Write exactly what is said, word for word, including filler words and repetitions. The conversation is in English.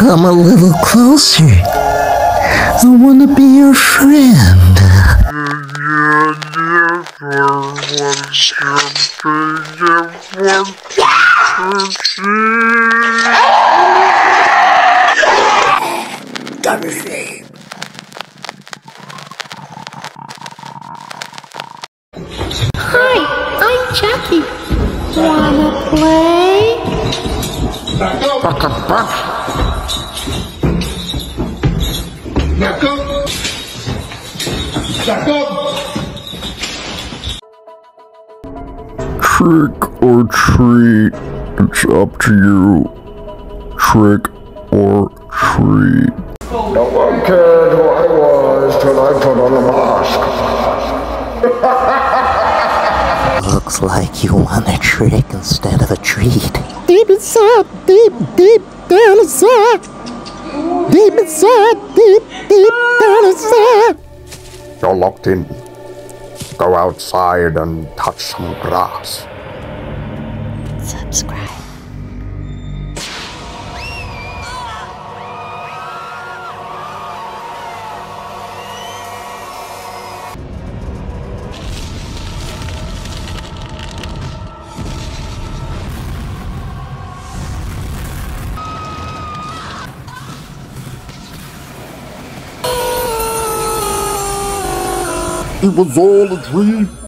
Come a little closer. I wanna be your friend. Double flame. Hi, I'm Jackie. Wanna play? Back up. Back up, back. Back up. Back up. Trick or treat, it's up to you. Trick or treat. No one cared who I was till I put on a mask. Looks like you want a trick instead of a treat. Deep inside, deep, deep down inside. Deep inside, deep, deep down inside. You're locked in. Go outside and touch some grass. Subscribe. It was all a dream.